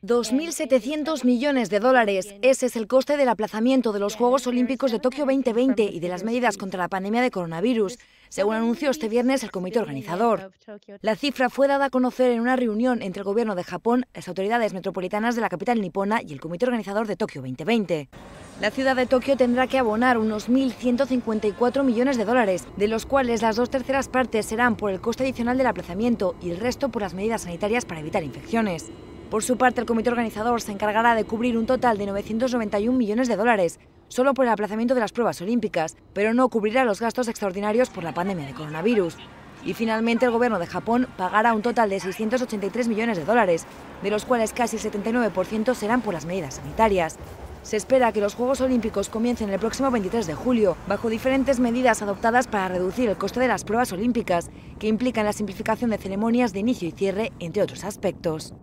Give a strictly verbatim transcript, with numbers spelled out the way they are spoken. dos mil setecientos millones de dólares. Ese es el coste del aplazamiento de los Juegos Olímpicos de Tokio veinte veinte y de las medidas contra la pandemia de coronavirus, según anunció este viernes el comité organizador. La cifra fue dada a conocer en una reunión entre el gobierno de Japón, las autoridades metropolitanas de la capital nipona y el comité organizador de Tokio veinte veinte. La ciudad de Tokio tendrá que abonar unos mil ciento cincuenta y cuatro millones de dólares, de los cuales las dos terceras partes serán por el coste adicional del aplazamiento y el resto por las medidas sanitarias para evitar infecciones. Por su parte, el comité organizador se encargará de cubrir un total de novecientos noventa y un millones de dólares, solo por el aplazamiento de las pruebas olímpicas, pero no cubrirá los gastos extraordinarios por la pandemia de coronavirus. Y finalmente, el gobierno de Japón pagará un total de seiscientos ochenta y tres millones de dólares, de los cuales casi el setenta y nueve por ciento serán por las medidas sanitarias. Se espera que los Juegos Olímpicos comiencen el próximo veintitrés de julio, bajo diferentes medidas adoptadas para reducir el coste de las pruebas olímpicas, que implican la simplificación de ceremonias de inicio y cierre, entre otros aspectos.